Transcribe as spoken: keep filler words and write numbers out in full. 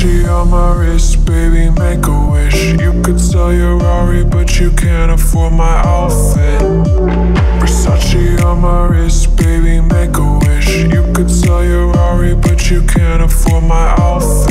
Gucci on my wrist, baby, make a wish. You could sell your Ferrari, but you can't afford my outfit. Versace on my wrist, baby, make a wish. You could sell your Ferrari, but you can't afford my outfit.